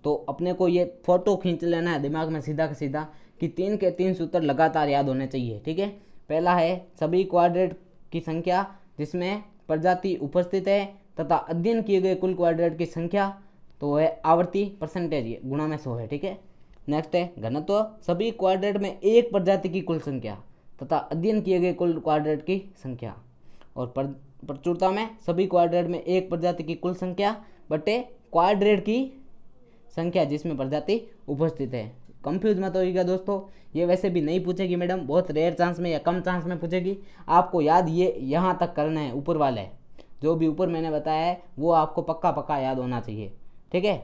तो अपने को ये फोटो खींच लेना है दिमाग में सीधा के सीधा कि तीन के तीन सूत्र लगातार याद होने चाहिए। ठीक है, पहला है सभी क्वाड्रेट की संख्या जिसमें प्रजाति उपस्थित है तथा अध्ययन किए गए कुल क्वाड्रेट की संख्या, तो है आवर्ती परसेंटेज गुणा में सौ है। ठीक है, नेक्स्ट है घनत्व। सभी क्वाड्रेट में एक प्रजाति की कुल संख्या तथा अध्ययन किए गए कुल क्वाड्रेट की संख्या और प्रचुरता में सभी क्वाड्रेट में एक प्रजाति की कुल संख्या बटे क्वाड्रेट की संख्या जिसमें प्रजाति उपस्थित है। कंफ्यूज मत होइएगा दोस्तों, ये वैसे भी नहीं पूछेगी मैडम, बहुत रेयर चांस में या कम चांस में पूछेगी। आपको याद ये यहाँ तक करना है, ऊपर वाले जो भी ऊपर मैंने बताया है वो आपको पक्का पक्का याद होना चाहिए। ठीक है,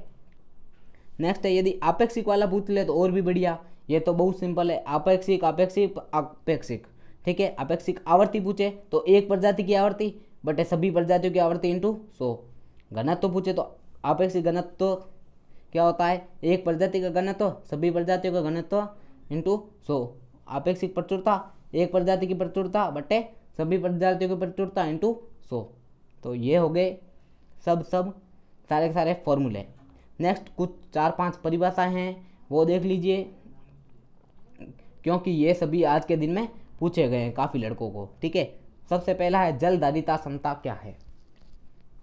नेक्स्ट है यदि आपेक्षिक वाला पूछ ले तो और भी बढ़िया। ये तो बहुत सिंपल है, आपेक्षिक आपेक्षिक आपेक्षिक। ठीक है, आपेक्षिक आवर्ती पूछे तो एक प्रजाति की आवर्ती बटे सभी प्रजातियों की आवर्ती इंटू सौ। घनत्व पूछे तो आपेक्षिक घनत्व क्या होता है, एक प्रजाति का घनत्व सभी प्रजातियों का घनत्व इंटू सौ। आपेक्षिक प्रचुरता एक प्रजाति की प्रचुरता बटे सभी प्रजातियों की प्रचुरता इंटू सौ। तो ये हो गए सब सब सारे के सारे फॉर्मूले। नेक्स्ट कुछ चार पांच परिभाषाएं हैं वो देख लीजिए, क्योंकि ये सभी आज के दिन में पूछे गए हैं काफ़ी लड़कों को। ठीक है, सबसे पहला है जलधारिता क्षमता क्या है।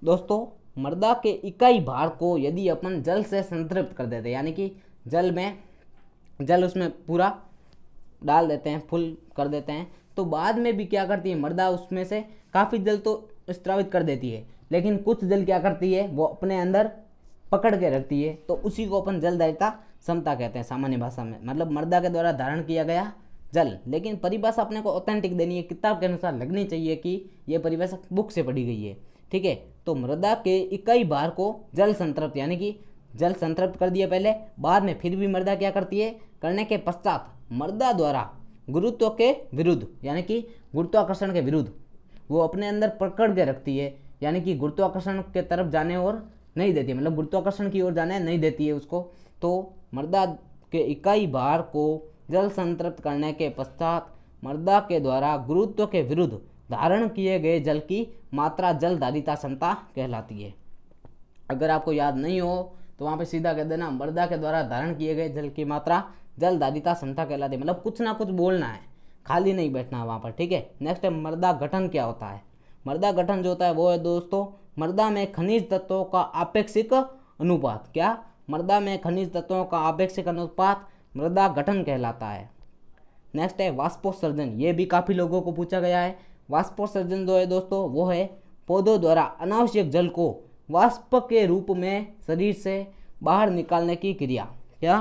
दोस्तों मृदा के इकाई भार को यदि अपन जल से संतृप्त कर देते, यानी कि जल में जल उसमें पूरा डाल देते हैं, फुल कर देते हैं, तो बाद में भी क्या करती है मृदा उसमें से काफ़ी जल तो स्त्रावित कर देती है, लेकिन कुछ जल क्या करती है वो अपने अंदर पकड़ के रखती है, तो उसी को अपन जलधारिता क्षमता कहते हैं सामान्य भाषा में। मतलब मृदा के द्वारा धारण किया गया जल, लेकिन परिभाषा अपने को ऑथेंटिक देनी है, किताब के अनुसार लगनी चाहिए कि ये परिभाषा बुक से पढ़ी गई है। ठीक है, तो मृदा के इकाई भार को जल संतृप्त, यानी कि जल संतृप्त कर दिया पहले, बाद में फिर भी मृदा क्या करती है, करने के पश्चात मृदा द्वारा गुरुत्व के विरुद्ध, यानी कि गुरुत्वाकर्षण के विरुद्ध वो अपने अंदर पकड़ के रखती है, यानी कि गुरुत्वाकर्षण के तरफ जाने और नहीं देती है, मतलब गुरुत्वाकर्षण की ओर जाने नहीं देती है उसको। तो मृदा के इकाई भार को जल संतृप्त करने के पश्चात मृदा के द्वारा गुरुत्व के विरुद्ध धारण किए गए जल की मात्रा जलधारिता क्षमता कहलाती है। अगर आपको याद नहीं हो तो वहाँ पे सीधा कह देना मृदा के द्वारा धारण किए गए जल की मात्रा जलधारिता क्षमता कहलाती है, मतलब कुछ ना कुछ बोलना है, खाली नहीं बैठना वहाँ पर। ठीक है, नेक्स्ट है मृदा गठन क्या होता है। मृदा गठन जो होता है वो है दोस्तों, मृदा में खनिज तत्वों का आपेक्षिक अनुपात। क्या, मृदा में खनिज तत्वों का आपेक्षिक अनुपात मृदा गठन कहलाता है। नेक्स्ट है वाष्पोत्सर्जन, ये भी काफ़ी लोगों को पूछा गया है। वाष्पोत्सर्जन जो है दोस्तों वो है पौधों द्वारा अनावश्यक जल को वाष्प के रूप में शरीर से बाहर निकालने की क्रिया। क्या,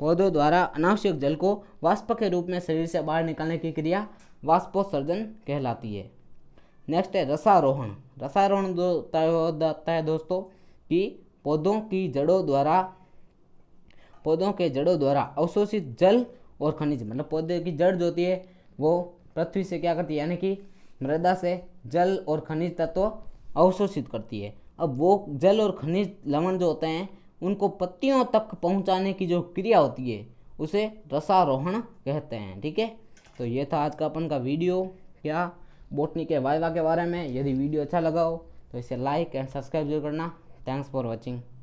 पौधों द्वारा अनावश्यक जल को वाष्प के रूप में शरीर से बाहर निकालने की क्रिया वाष्पोत्सर्जन कहलाती है। नेक्स्ट है रसारोहण। रसारोहण जो होता है दोस्तों कि पौधों की जड़ों द्वारा पौधों के जड़ों द्वारा अवशोषित जल और खनिज, मतलब पौधे की जड़ जो होती है वो पृथ्वी से क्या करती है, यानी कि मृदा से जल और खनिज तत्व अवशोषित करती है। अब वो जल और खनिज लवण जो होते हैं उनको पत्तियों तक पहुंचाने की जो क्रिया होती है उसे रसारोहण कहते हैं। ठीक है, तो ये था आज का अपन का वीडियो क्या बॉटनी के वाइवा के बारे में। यदि वीडियो अच्छा लगा हो तो इसे लाइक एंड सब्सक्राइब जरूर करना। Thanks for watching.